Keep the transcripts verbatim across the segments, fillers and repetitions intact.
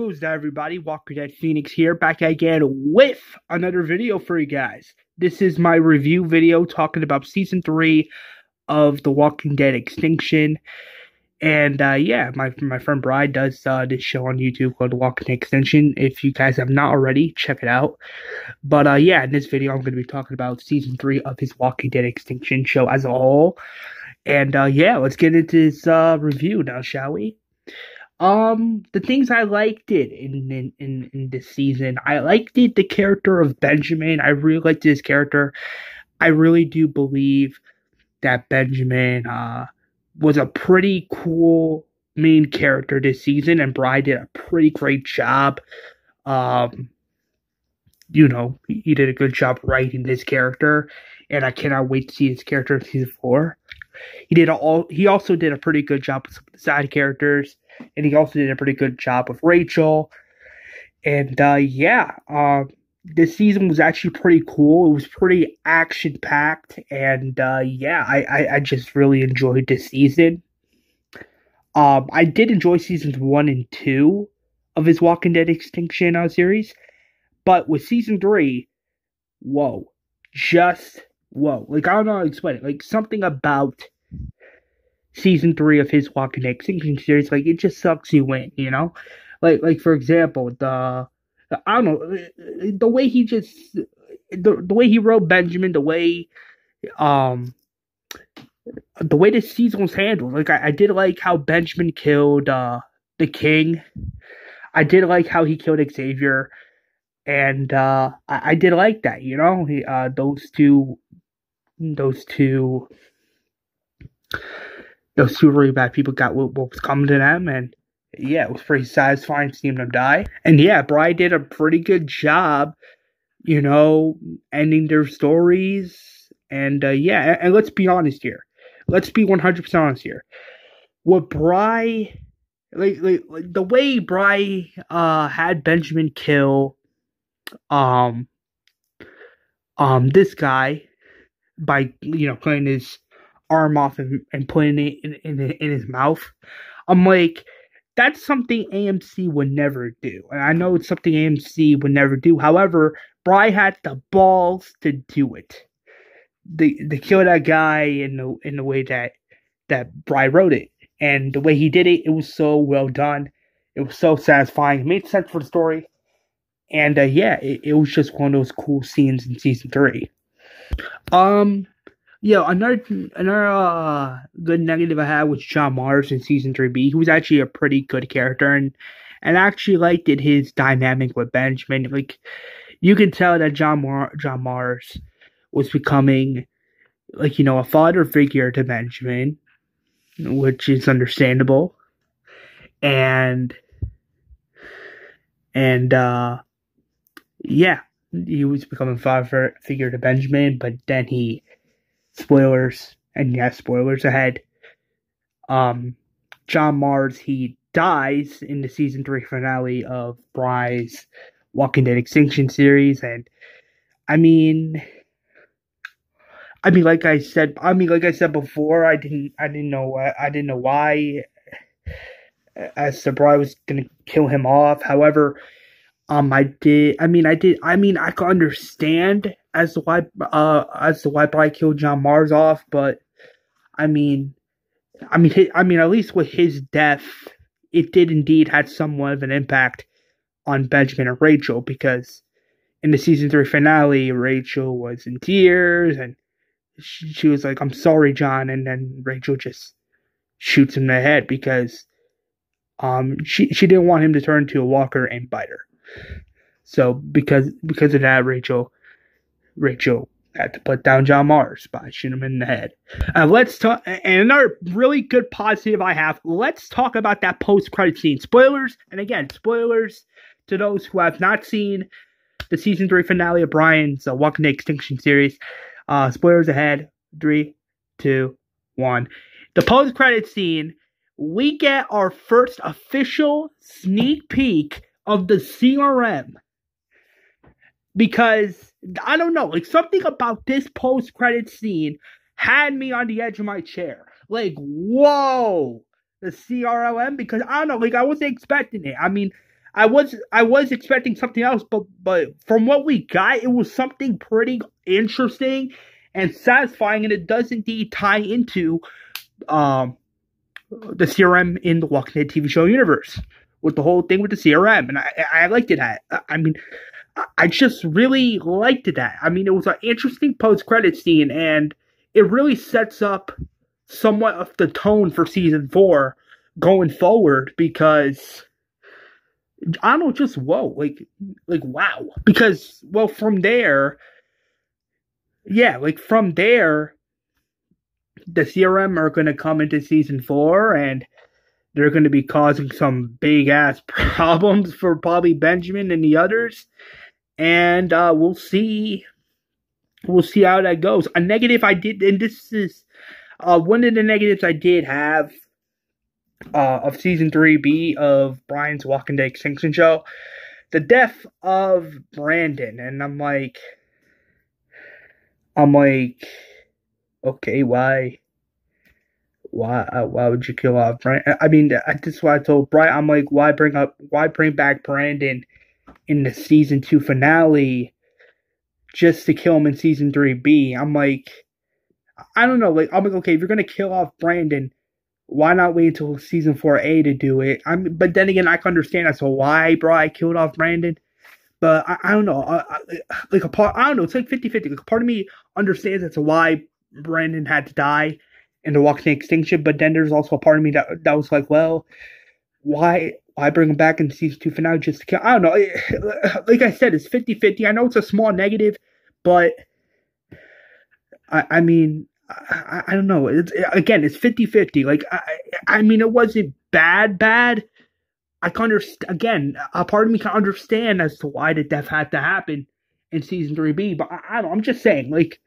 goes down, everybody. Walker Dead Phoenix here, back again with another video for you guys. This is my review video talking about Season three of The Walking Dead Extinction. And, uh, yeah, my my friend Brian does uh, this show on YouTube called The Walking Dead Extinction. If you guys have not already, check it out. But, uh, yeah, in this video, I'm going to be talking about Season three of his Walking Dead Extinction show as a whole. And, uh, yeah, let's get into this uh, review now, shall we? Um, the things I liked it in, in, in, in this season, I liked it, the character of Benjamin. I really liked his character. I really do believe that Benjamin, uh, was a pretty cool main character this season, and Brian did a pretty great job. Um, you know, he, he did a good job writing this character, and I cannot wait to see his character in season four. He did all. He also did a pretty good job with some of the side characters, and he also did a pretty good job with Rachel. And uh, yeah, uh, this season was actually pretty cool. It was pretty action packed, and uh, yeah, I, I I just really enjoyed this season. Um, I did enjoy seasons one and two of his Walking Dead Extinction uh, series, but with season three, whoa, just. Whoa, like, I don't know how to explain it. Like, something about season three of his Walking Dead Extinction series, like, it just sucks you in, you know? Like, like for example, the, the I don't know, the way he just, the, the way he wrote Benjamin, the way, um, the way this season was handled. Like, I, I did like how Benjamin killed, uh, the king. I did like how he killed Xavier. And, uh, I, I did like that, you know? He, uh, those two... Those two, those two really bad people got what, what was coming to them, and yeah, it was pretty satisfying seeing them die. And yeah, Brian did a pretty good job, you know, ending their stories. And uh, yeah, and, and let's be honest here. Let's be one hundred percent honest here. What Brian, like, like, like the way Brian uh, had Benjamin kill, um, um, this guy. By, you know, cutting his arm off and, and putting it in, in in his mouth. I'm like, that's something A M C would never do. And I know it's something A M C would never do. However, Brian had the balls to do it. The to kill that guy in the in the way that that Brian wrote it. And the way he did it, it was so well done. It was so satisfying. It made sense for the story. And uh, yeah, it, it was just one of those cool scenes in season three. Um, yeah, another, another, uh, good negative I had was John Mars in Season three B. He was actually a pretty good character, and, and I actually liked it, his dynamic with Benjamin. Like, you could tell that John, Mar- John Mars was becoming, like, you know, a father figure to Benjamin, which is understandable. And, and, uh, yeah. He was becoming a father figure to Benjamin, but then he, spoilers, and yeah, spoilers ahead, um, John Mars, he dies in the Season three finale of Brian's Walking Dead Extinction series, and, I mean, I mean, like I said, I mean, like I said before, I didn't, I didn't know, I didn't know why, as to Brian was gonna kill him off, however... Um, I did, I mean, I did, I mean, I could understand as to why, uh, as to why Brian killed John Mars off, but, I mean, I mean, his, I mean, at least with his death, it did indeed had somewhat of an impact on Benjamin and Rachel, because in the Season three finale, Rachel was in tears, and she, she was like, I'm sorry, John, and then Rachel just shoots him in the head, because, um, she, she didn't want him to turn into a walker and bite her. So because because of that, Rachel Rachel had to put down John Mars by shooting him in the head. Uh, let's talk. And another really good positive I have. Let's talk about that post credit scene. Spoilers, and again, spoilers to those who have not seen the season three finale of Brian's uh, Walking Dead Extinction series. Uh, spoilers ahead. Three, two, one. The post credit scene. We get our first official sneak peek of the C R M, because I don't know, like, something about this post-credit scene had me on the edge of my chair. Like, whoa, the C R M, because I don't know, like, I wasn't expecting it. I mean, I was I was expecting something else, but but from what we got, it was something pretty interesting and satisfying, and it does indeed tie into um the C R M in the Walking Dead T V show universe with the whole thing with the C R M, and I I liked it. I, I mean, I just really liked that. I mean, it was an interesting post-credit scene, and it really sets up somewhat of the tone for season four going forward, because I don't know, just whoa, like, like wow, because well, from there, yeah, like from there, the C R M are going to come into season four, and they're going to be causing some big ass problems for probably Benjamin and the others, and uh, we'll see, we'll see how that goes. A negative I did, and this is uh, one of the negatives I did have uh, of season three B of Brian's Walking Dead Extinction show, the death of Brandon, and I'm like, I'm like, okay, why? Why? Why would you kill off Brandon? I mean, that's why I told Brian. I'm like, why bring up? Why bring back Brandon in the season two finale just to kill him in season three B? I'm like, I don't know. Like, I'm like, okay, if you're gonna kill off Brandon, why not wait until season four A to do it? I'm, but then again, I can understand as to why Brian killed off Brandon. But I, I don't know. I, I, like a part, I don't know. It's like fifty fifty. Like, part of me understands as to why Brandon had to die in the Walking Dead Extinction, but then there's also a part of me that that was like, well, why why bring him back in season two finale just to kill? I don't know. It, like I said, it's fifty fifty. I know it's a small negative, but I I mean, I, I don't know. It's, it, again, it's fifty fifty. Like, I, I mean, it wasn't bad, bad. I can understand, again, a part of me can understand as to why the death had to happen in season three B, but I, I don't, I'm just saying, like,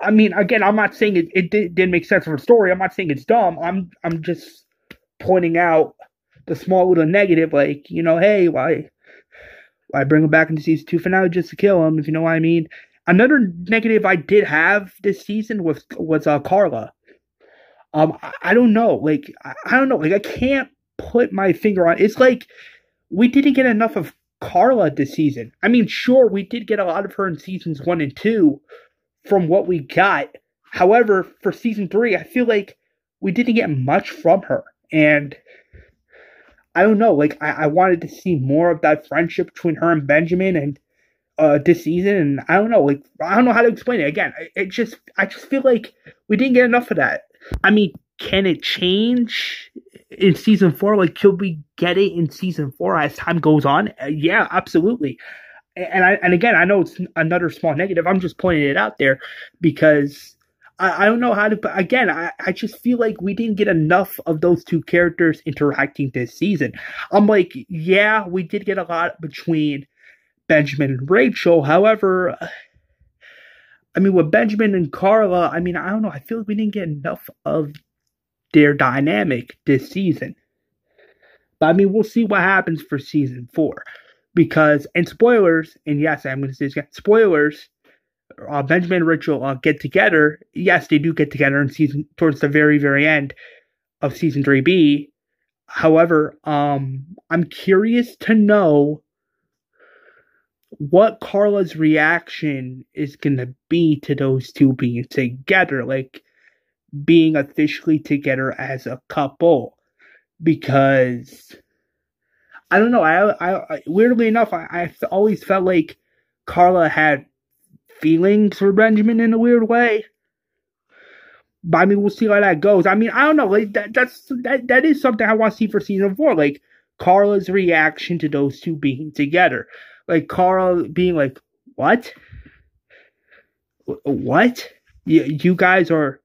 I mean, again, I'm not saying it, it did, didn't make sense for the story. I'm not saying it's dumb. I'm I'm just pointing out the small little negative, like, you know, hey, why why bring him back into season two finale just to kill him, if you know what I mean. Another negative I did have this season was was uh, Carla. Um, I, I don't know, like I, I don't know, like I can't put my finger on. It's like we didn't get enough of Carla this season. I mean, sure, we did get a lot of her in seasons one and two. From what we got, however, for season three, I feel like we didn't get much from her, and I don't know. Like I, I wanted to see more of that friendship between her and Benjamin, and uh, this season, and I don't know. Like I don't know how to explain it. Again, it, it just I just feel like we didn't get enough of that. I mean, can it change in season four? Like, could we get it in season four as time goes on? Uh, yeah, absolutely. And I and again, I know it's another small negative. I'm just pointing it out there because I, I don't know how to. But again, I, I just feel like we didn't get enough of those two characters interacting this season. I'm like, yeah, we did get a lot between Benjamin and Rachel. However, I mean, with Benjamin and Carla, I mean, I don't know. I feel like we didn't get enough of their dynamic this season. But I mean, we'll see what happens for season four. Because, and spoilers, and yes, I'm going to say this again, spoilers, uh, Benjamin and Rachel uh, get together. Yes, they do get together in season, towards the very, very end of season three B. However, um, I'm curious to know what Carla's reaction is going to be to those two being together, like being officially together as a couple. Because I don't know. I, I weirdly enough, I, I always felt like Carla had feelings for Benjamin in a weird way. But I mean, we'll see how that goes. I mean, I don't know. Like that, that's that, that is something I want to see for season four. Like Carla's reaction to those two being together. Like Carla being like, "What? What? You, you guys are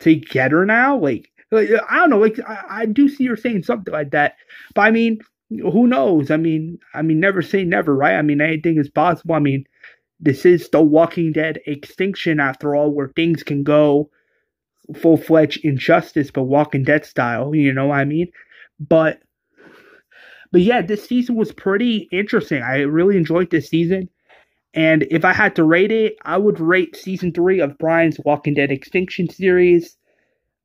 together now?" Like, like I don't know. Like I, I do see her saying something like that. But I mean, who knows? I mean, I mean, never say never, right? I mean, anything is possible. I mean, this is the Walking Dead Extinction, after all, where things can go full-fledged injustice, but Walking Dead style, you know what I mean? But, but yeah, this season was pretty interesting. I really enjoyed this season, and if I had to rate it, I would rate season three of Brian's Walking Dead Extinction series.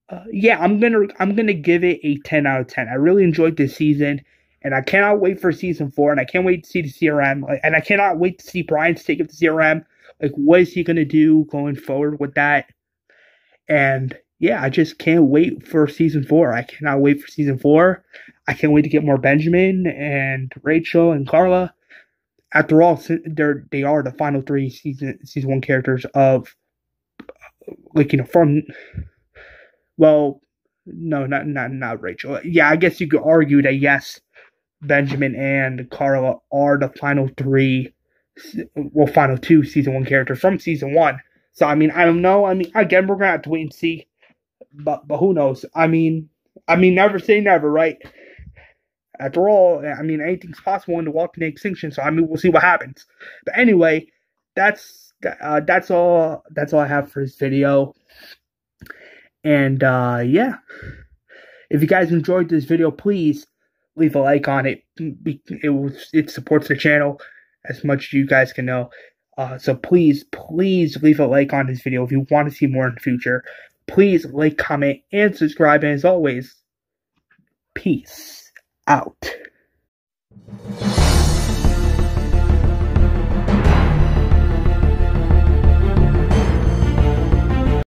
Uh, yeah, I'm gonna, I'm gonna give it a ten out of ten. I really enjoyed this season. And I cannot wait for season four, and I can't wait to see the C R M, and I cannot wait to see Brian's take of the C R M. Like, what is he going to do going forward with that? And yeah, I just can't wait for season four. I cannot wait for season four. I can't wait to get more Benjamin and Rachel and Carla. After all, they're, they are the final three season season one characters of, like, you know, from, well, no, not, not, not Rachel. Yeah, I guess you could argue that, yes, Benjamin and Carla are the final three, well, final two season one characters from season one. So, I mean, I don't know. I mean, again, we're going to have to wait and see. But but who knows? I mean, I mean, never say never, right? After all, I mean, anything's possible in The Walking Dead Extinction, so I mean, we'll see what happens. But anyway, that's uh, that's all that's all I have for this video. And uh, yeah, if you guys enjoyed this video, please leave a like on it. It it, it supports the channel as much as you guys can know. Uh, so please, please leave a like on this video if you want to see more in the future. Please like, comment, and subscribe. And as always, peace out.